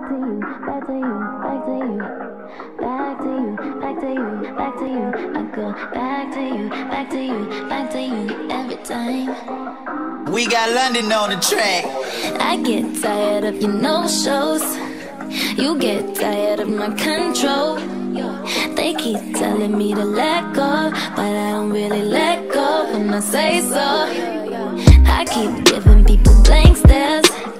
back to you, every time. We got London on the track. I get tired of your no-shows. You get tired of my control. They keep telling me to let go, but I don't really let go when I say so. I keep giving people blank stares.